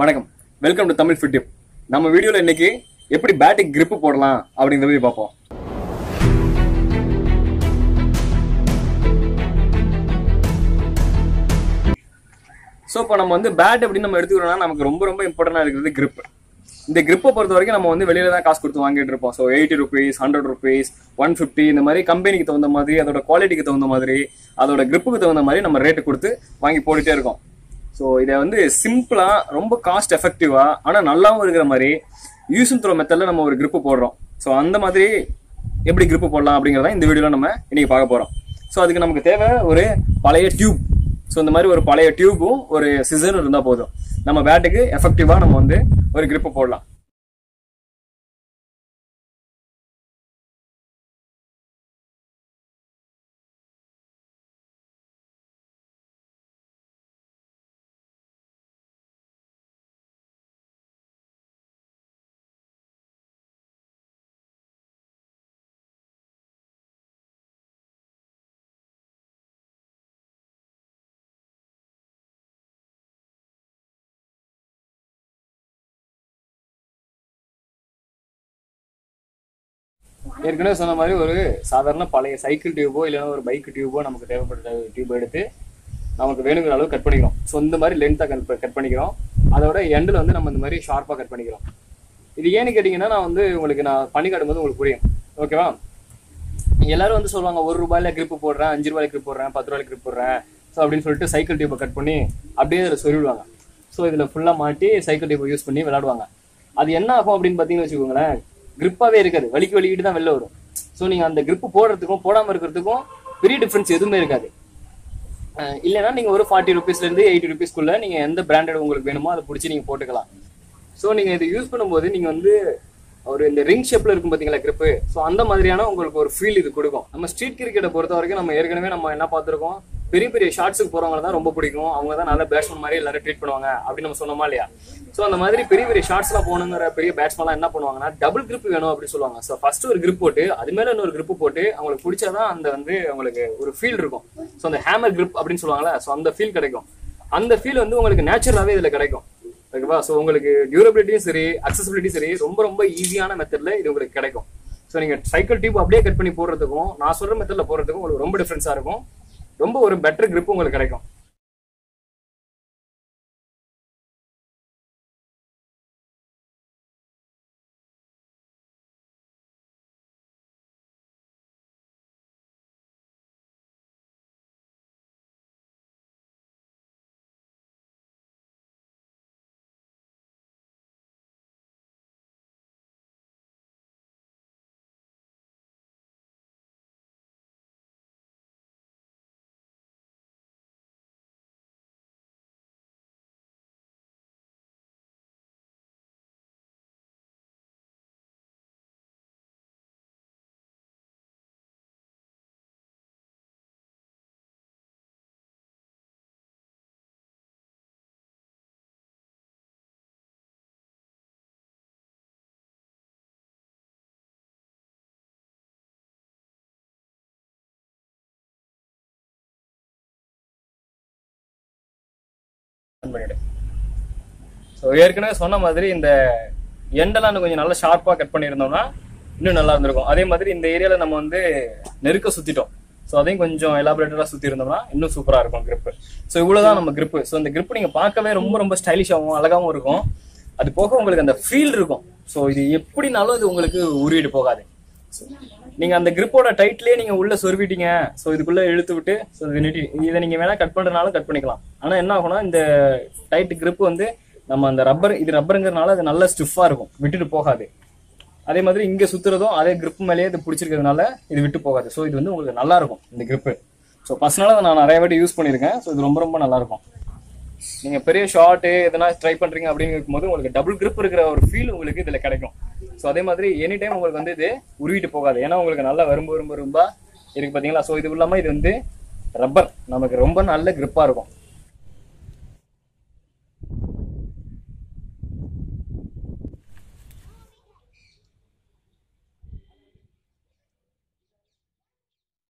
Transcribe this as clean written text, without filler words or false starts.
Vanakkam, welcome to Tamil Fit Tube. நம்ம வீடியோல இன்னைக்கு எப்படி பேட்டிங் grip போடலாம் அப்படிங்கறத பத்தி பாப்போம். சோ இப்போ நம்ம வந்து பேட் அப்படி நம்ம எடுத்துக்கறோம்னா நமக்கு ரொம்ப ரொம்ப இம்பார்ட்டன்ட்டா இருக்குது grip. இந்த grip பொறுத்த வரைக்கும் நம்ம வந்து வெளியில தான் காசு கொடுத்து வாங்கிட்டு இருப்போம். சோ 80 rupees, 100 rupees, 150 இந்த மாதிரி கம்பெனிக்கு தகுந்த மாதிரி அதோட குவாலிட்டிக்கு தகுந்த மாதிரி அதோட gripக்கு தகுந்த மாதிரி நம்ம ரேட் கொடுத்து வாங்கி போட்டுட்டே இருக்கோம். So, this is simple and cost effective, and we use the grip. So, we will see every grip in this video. So, we will use a tube. So, we will use a tube and a scissor. We will use a bat effective and grip. ஏற்கனவே சொன்ன மாதிரி ஒரு சாதாரண பழைய cycle டியூபோ இல்லனா ஒரு bike டியூபோ நமக்கு தேவைப்படுற டியூப் எடுத்து நமக்கு வேணுங்கிற அளவு கட் பண்ணிக்கிறோம். சோ இந்த மாதிரி லென்த்தா கட் பண்ணிக்கிறோம். அதோட எண்ட்ல வந்து நம்ம இந்த மாதிரி ஷார்ப்பா கட் பண்ணிக்கிறோம். இது ஏன்னு கேட்டிங்கன்னா நான் வந்து உங்களுக்கு நான் பண்ணி காட்டும்போது உங்களுக்கு புரியும். ஓகேவா? எல்லாரும் வந்து சொல்வாங்க 1 ரூபாயில grip போடுறேன், 5 ரூபாயில grip போடுறேன், 10 ரூபாயில grip போடுறேன். சோ அப்படினு சொல்லிட்டு சைக்கிள் டியூபை கட் பண்ணி அப்படியே இத சொருவிடுவாங்க. சோ இதல ஃபுல்லா மாட்டி சைக்கிள் டியூபை யூஸ் பண்ணி விளையாடுவாங்க. அது என்ன ஆகும் அப்படினு பாத்தீங்கன்னா வெச்சுக்கோங்களே grip-ஆவே இருக்காது. வலிக்கிட்டு தான் வெளில வரும். சோ நீங்க அந்த grip போடுறதுக்கும் போடாம இருக்கிறதுக்கும் பெரிய டிஃபரன்ஸ் எதுவுமே இருக்காது. இல்லனா நீங்க ஒரு 40 ரூபீஸ்ல இருந்து 80 ரூபீஸ்க்குள்ள நீங்க எந்த பிராண்டட் உங்களுக்கு வேணுமோ அதை புடிச்சு நீங்க போட்டுக்கலாம். சோ நீங்க இத யூஸ் பண்ணும்போது நீங்க வந்து ஒரு இந்த ரிங் ஷேப்ல இருக்கும் பாத்தீங்களா grip. சோ அந்த மாதிரியான உங்களுக்கு ஒரு ஃபீல் இது கொடுக்கும். நம்ம ஸ்ட்ரீட் கிரிக்கெட்டை பொறுத்த வரைக்கும் நம்ம ஏற்கனவே நம்ம என்ன பாத்துறோம், பெரிய பெரிய ஷாட்ஸ்க்கு போறவங்க தான் ரொம்ப பிடிக்கும். அவங்க தான் நல்ல பேட்ஸ்மேன் மாதிரி எல்லாரும் ட்ரீட் பண்ணுவாங்க அப்படி நம்ம சொன்னோமா இல்லையா? சோ அந்த மாதிரி பெரிய பெரிய ஷாட்ஸ்லாம் போகணுங்கிற பெரிய பேட்ஸ்மேன்லாம் என்ன பண்ணுவாங்கன்னா டபுள் grip வேணும் அப்படின்னு சொல்லுவாங்க. சோ ஃபர்ஸ்ட் ஒரு grip போட்டு அது மேல இன்னொரு grip போட்டு அவங்களுக்கு பிடிச்சாதான் அந்த வந்து அவங்களுக்கு ஒரு ஃபீல் இருக்கும். சோ அந்த ஹேமர் grip அப்படின்னு சொல்லுவாங்கல்ல, சோ அந்த ஃபீல் கிடைக்கும். அந்த ஃபீல் வந்து உங்களுக்கு நேச்சுரலாவே இதுல கிடைக்கும். ஓகேவா? சோ உங்களுக்கு டியூரபிலிட்டியும் சரி அக்சசிபிலிட்டியும் சரி ரொம்ப ரொம்ப ஈஸியான மெத்தட்ல இது உங்களுக்கு கிடைக்கும். சோ நீங்க சைக்கிள் டியூப் அப்படியே கட் பண்ணி போடுறதுக்கும் நான் சொல்ற மெத்தட்ல போடுறதுக்கும் உங்களுக்கு ரொம்ப டிஃபரன்ஸா இருக்கும். ரொம்ப ஒரு பெட்டர் grip உங்களுக்கு கிடைக்கும். சோ ஏற்கனவே சொன்ன மாதிரி இந்த எண்டெல்லாம் கொஞ்சம் நல்லா ஷார்ப்பா கட் பண்ணியிருந்தோம்னா இன்னும் நல்லா இருந்திருக்கும். அதே மாதிரி இந்த ஏரியால நம்ம வந்து நெருக்க சுத்திட்டோம். சோ அதையும் கொஞ்சம் எலாபரேட்டடா சுத்தி இருந்தோம்னா இன்னும் சூப்பரா இருக்கும் grip. சோ இவ்வளவுதான் நம்ம grip. சோ இந்த grip நீங்க பார்க்கவே ரொம்ப ரொம்ப ஸ்டைலிஷாவும் அழகாவும் இருக்கும். அது போக உங்களுக்கு அந்த ஃபீல் இருக்கும். சோ இது எப்படினாலும் இது உங்களுக்கு ஊறிட்டு போகாது. நீங்க அந்த gripோட டைட்லயே நீங்க உள்ள சொருவிட்டீங்க. சோ இதுக்குள்ள இழுத்து விட்டு சோ இத நீங்க வேணா கட் பண்றனாலும் கட் பண்ணிக்கலாம். ஆனா என்ன ஆகும்னா இந்த டைட் grip வந்து நம்ம அந்த ரப்பர் இது ரப்பர்ங்கறனால அது நல்ல ஸ்டிஃபா இருக்கும், விட்டுட்டு போகாது. அதே மாதிரி இங்க சுத்துறதும் அதே grip மேலயே இது பிடிச்சிருக்கிறதுனால இது விட்டு போகாது. சோ இது வந்து உங்களுக்கு நல்லா இருக்கும் இந்த grip. சோ பர்சனலா நான் நிறைய வாட்டி யூஸ் பண்ணிருக்கேன். சோ இது ரொம்ப ரொம்ப நல்லா இருக்கும். நீங்க பெரிய ஷாட் எதனா ட்ரை பண்றீங்க அப்படின்னு இருக்கும்போது உங்களுக்கு டபுள் grip இருக்கிற ஒரு ஃபீல் உங்களுக்கு இதுல கிடைக்கும். சோ அதே மாதிரி எனி டைம் உங்களுக்கு வந்து இது உருவிட்டு போகாது. ஏன்னா உங்களுக்கு நல்லா வரும்பு ரொம்ப இருக்கு பாத்தீங்களா? சோ இது இல்லாம இது வந்து ரப்பர் நமக்கு ரொம்ப நல்ல grip-ஆ இருக்கும்.